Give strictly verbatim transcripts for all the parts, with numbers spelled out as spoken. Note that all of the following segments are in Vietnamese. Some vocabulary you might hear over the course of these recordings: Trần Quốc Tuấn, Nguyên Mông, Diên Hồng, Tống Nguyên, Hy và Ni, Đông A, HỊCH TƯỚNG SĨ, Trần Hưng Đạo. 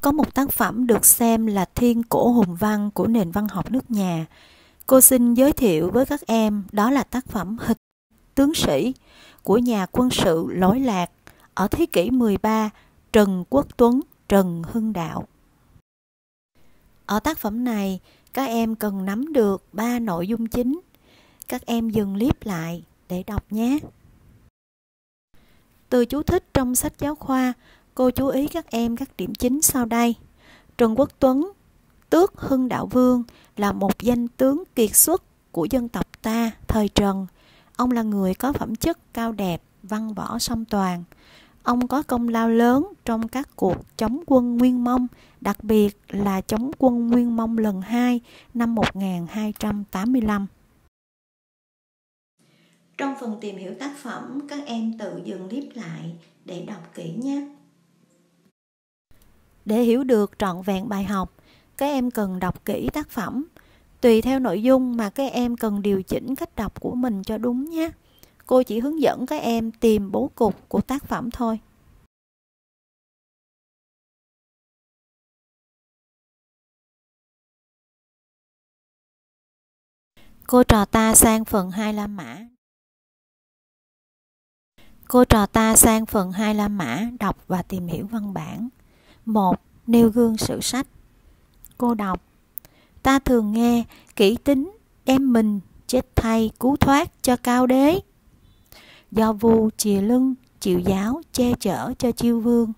có một tác phẩm được xem là thiên cổ hùng văn của nền văn học nước nhà. Cô xin giới thiệu với các em đó là tác phẩm Hịch Tướng Sĩ của nhà quân sự Lỗi Lạc ở thế kỷ mười ba, Trần Quốc Tuấn, Trần Hưng Đạo. Ở tác phẩm này, các em cần nắm được ba nội dung chính. Các em dừng clip lại để đọc nhé. Từ chú thích trong sách giáo khoa, cô chú ý các em các điểm chính sau đây. Trần Quốc Tuấn, tước Hưng Đạo Vương, là một danh tướng kiệt xuất của dân tộc ta thời Trần. Ông là người có phẩm chất cao đẹp, văn võ song toàn. Ông có công lao lớn trong các cuộc chống quân Nguyên Mông, đặc biệt là chống quân Nguyên Mông lần hai năm một nghìn hai trăm tám mươi lăm. Trong phần tìm hiểu tác phẩm, các em tự dừng clip lại để đọc kỹ nhé. Để hiểu được trọn vẹn bài học, các em cần đọc kỹ tác phẩm. Tùy theo nội dung mà các em cần điều chỉnh cách đọc của mình cho đúng nhé. Cô chỉ hướng dẫn các em tìm bố cục của tác phẩm thôi. Cô trò ta sang phần hai La Mã. Cô trò ta sang phần hai La Mã, đọc và tìm hiểu văn bản. một. Nêu gương sử sách. Cô đọc: Ta thường nghe kỹ tính đem mình chết thay cứu thoát cho cao đế, do vua chìa lưng chịu giáo che chở cho chiêu vương.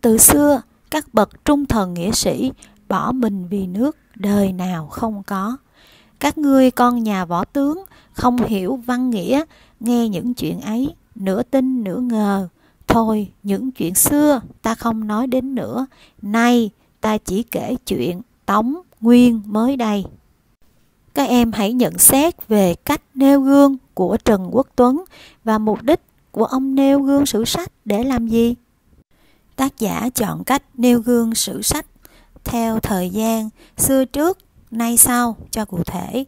Từ xưa các bậc trung thần nghĩa sĩ bỏ mình vì nước đời nào không có. Các ngươi con nhà võ tướng không hiểu văn nghĩa, nghe những chuyện ấy nửa tin nửa ngờ. Thôi, những chuyện xưa ta không nói đến nữa, nay ta chỉ kể chuyện Tống Nguyên mới đây. Các em hãy nhận xét về cách nêu gương của Trần Quốc Tuấn và mục đích của ông nêu gương sử sách để làm gì? Tác giả chọn cách nêu gương sử sách theo thời gian xưa trước, nay sau cho cụ thể.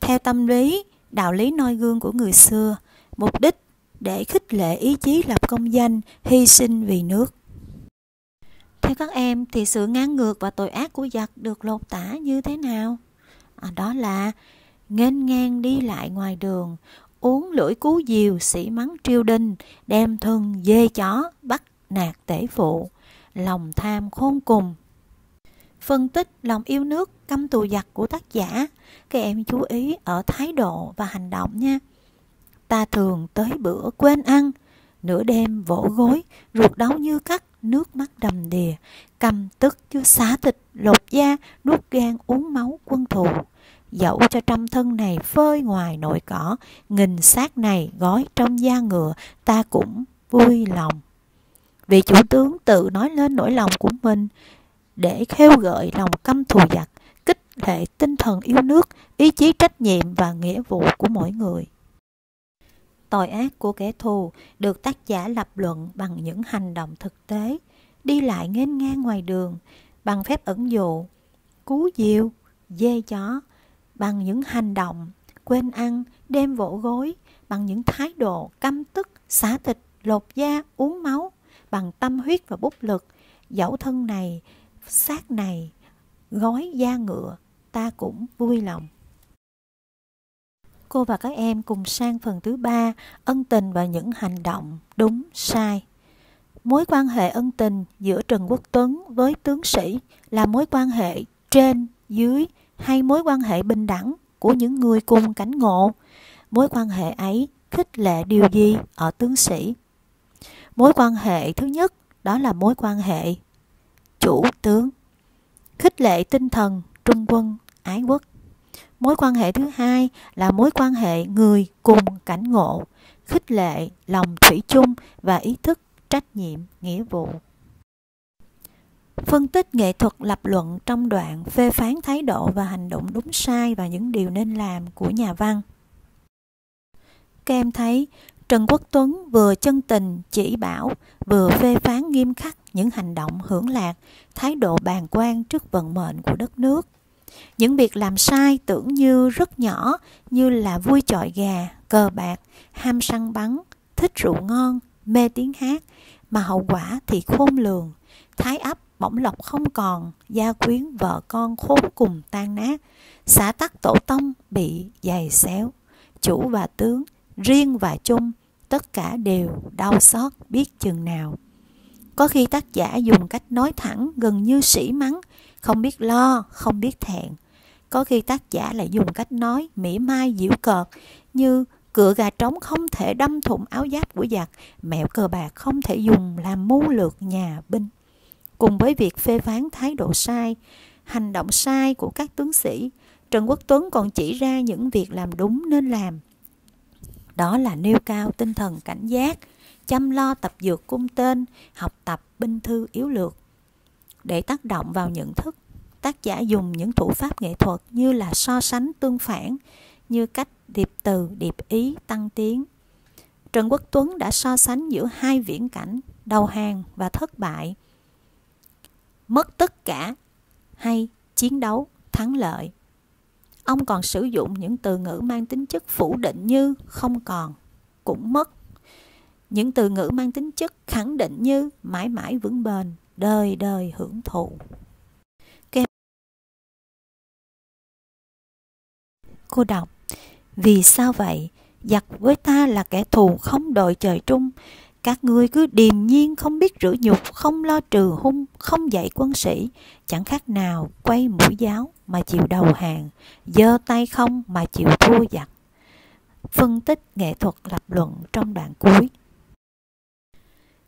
Theo tâm lý, đạo lý noi gương của người xưa, mục đích để khích lệ ý chí lập công danh, hy sinh vì nước. Theo các em thì sự ngang ngược và tội ác của giặc được lột tả như thế nào? À, đó là nghênh ngang đi lại ngoài đường, uốn lưỡi cú diều, sĩ mắng triêu đinh, đem thân dê chó, bắt nạt tể phụ, lòng tham khôn cùng. Phân tích lòng yêu nước căm thù giặc của tác giả, các em chú ý ở thái độ và hành động nha. Ta thường tới bữa quên ăn, nửa đêm vỗ gối, ruột đau như cắt, nước mắt đầm đìa, căm tức chứ xá thịt, lột da, nuốt gan, uống máu quân thù. Dẫu cho trăm thân này phơi ngoài nội cỏ, nghìn xác này gói trong da ngựa, ta cũng vui lòng. Vị chủ tướng tự nói lên nỗi lòng của mình để khêu gợi lòng căm thù giặc, kích lệ tinh thần yêu nước, ý chí trách nhiệm và nghĩa vụ của mỗi người. Tội ác của kẻ thù được tác giả lập luận bằng những hành động thực tế, đi lại nghênh ngang ngoài đường, bằng phép ẩn dụ, cú diều, dê chó, bằng những hành động, quên ăn, đêm vỗ gối, bằng những thái độ căm tức, xả thịt, lột da, uống máu, bằng tâm huyết và bút lực, dẫu thân này, xác này, gói da ngựa, ta cũng vui lòng. Cô và các em cùng sang phần thứ ba, ân tình và những hành động đúng sai. Mối quan hệ ân tình giữa Trần Quốc Tuấn với tướng sĩ là mối quan hệ trên, dưới hay mối quan hệ bình đẳng của những người cùng cảnh ngộ? Mối quan hệ ấy khích lệ điều gì ở tướng sĩ? Mối quan hệ thứ nhất đó là mối quan hệ chủ tướng, khích lệ tinh thần trung quân ái quốc. Mối quan hệ thứ hai là mối quan hệ người cùng cảnh ngộ, khích lệ lòng thủy chung và ý thức trách nhiệm, nghĩa vụ. Phân tích nghệ thuật lập luận trong đoạn phê phán thái độ và hành động đúng sai và những điều nên làm của nhà văn. Các em thấy Trần Quốc Tuấn vừa chân tình chỉ bảo, vừa phê phán nghiêm khắc những hành động hưởng lạc, thái độ bàng quan trước vận mệnh của đất nước. Những việc làm sai tưởng như rất nhỏ, như là vui chọi gà, cờ bạc, ham săn bắn, thích rượu ngon, mê tiếng hát, mà hậu quả thì khôn lường, Thái ấp bỗng lộc không còn, gia quyến vợ con khốn cùng tan nát, xã tắc tổ tông bị giày xéo, chủ và tướng, riêng và chung, tất cả đều đau xót biết chừng nào. Có khi tác giả dùng cách nói thẳng gần như sỉ mắng, không biết lo, không biết thẹn. Có khi tác giả lại dùng cách nói mỉa mai giễu cợt như cựa gà trống không thể đâm thủng áo giáp của giặc, mẹo cờ bạc không thể dùng làm mưu lược nhà binh. Cùng với việc phê phán thái độ sai, hành động sai của các tướng sĩ, Trần Quốc Tuấn còn chỉ ra những việc làm đúng nên làm. Đó là nêu cao tinh thần cảnh giác, chăm lo tập dược cung tên, học tập binh thư yếu lược. Để tác động vào nhận thức, tác giả dùng những thủ pháp nghệ thuật như là so sánh tương phản, như cách điệp từ, điệp ý, tăng tiếng. Trần Quốc Tuấn đã so sánh giữa hai viễn cảnh, đầu hàng và thất bại, mất tất cả hay chiến đấu, thắng lợi. Ông còn sử dụng những từ ngữ mang tính chất phủ định như không còn, cũng mất. Những từ ngữ mang tính chất khẳng định như mãi mãi vững bền, đời đời hưởng thụ. Cô đọc: vì sao vậy? Giặc với ta là kẻ thù không đội trời chung. Các ngươi cứ điềm nhiên, không biết rửa nhục, không lo trừ hung, không dạy quân sĩ, chẳng khác nào quay mũi giáo mà chịu đầu hàng, giơ tay không mà chịu thua giặc. Phân tích nghệ thuật lập luận trong đoạn cuối.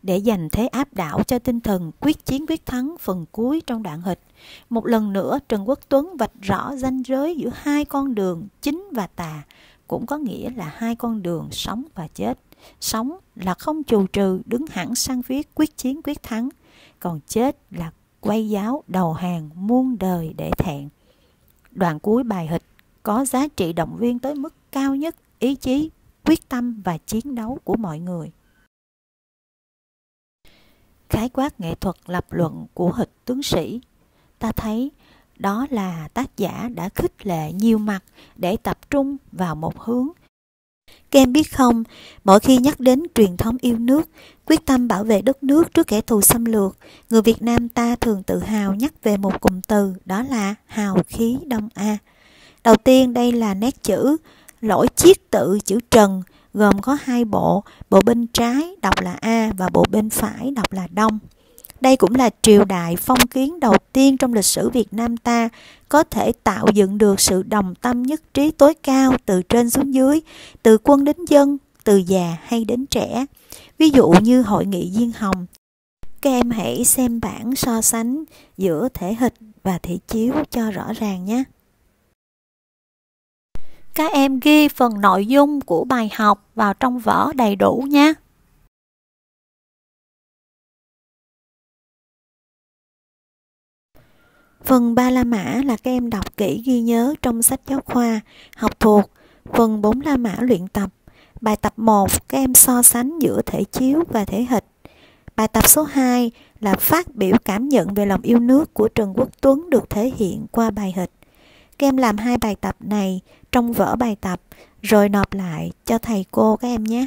Để dành thế áp đảo cho tinh thần quyết chiến quyết thắng phần cuối trong đoạn HịCH, một lần nữa Trần Quốc Tuấn vạch rõ ranh giới giữa hai con đường chính và tà, cũng có nghĩa là hai con đường sống và chết. Sống là không chù trừ, đứng hẳn sang phía quyết chiến quyết thắng, còn chết là quay giáo đầu hàng muôn đời để thẹn. Đoạn cuối bài HịCH có giá trị động viên tới mức cao nhất ý chí, quyết tâm và chiến đấu của mọi người. Khái quát nghệ thuật lập luận của HịCH tướng sĩ, ta thấy đó là tác giả đã khích lệ nhiều mặt để tập trung vào một hướng. Các em biết không, mỗi khi nhắc đến truyền thống yêu nước, quyết tâm bảo vệ đất nước trước kẻ thù xâm lược, người Việt Nam ta thường tự hào nhắc về một cụm từ, đó là hào khí Đông A. Đầu tiên đây là nét chữ lỗi chiết tự chữ Trần, gồm có hai bộ, bộ bên trái đọc là A và bộ bên phải đọc là Đông. Đây cũng là triều đại phong kiến đầu tiên trong lịch sử Việt Nam ta có thể tạo dựng được sự đồng tâm nhất trí tối cao từ trên xuống dưới, từ quân đến dân, từ già hay đến trẻ. Ví dụ như hội nghị Diên Hồng. Các em hãy xem bản so sánh giữa thể HịCH và thể chiếu cho rõ ràng nhé. Các em ghi phần nội dung của bài học vào trong vở đầy đủ nhé. Phần ba La Mã là các em đọc kỹ ghi nhớ trong sách giáo khoa, học thuộc. Phần bốn La Mã luyện tập. Bài tập một, các em so sánh giữa thể chiếu và thể HịCH. Bài tập số hai là phát biểu cảm nhận về lòng yêu nước của Trần Quốc Tuấn được thể hiện qua bài HịCH. Các em làm hai bài tập này trong vở bài tập rồi nộp lại cho thầy cô các em nhé.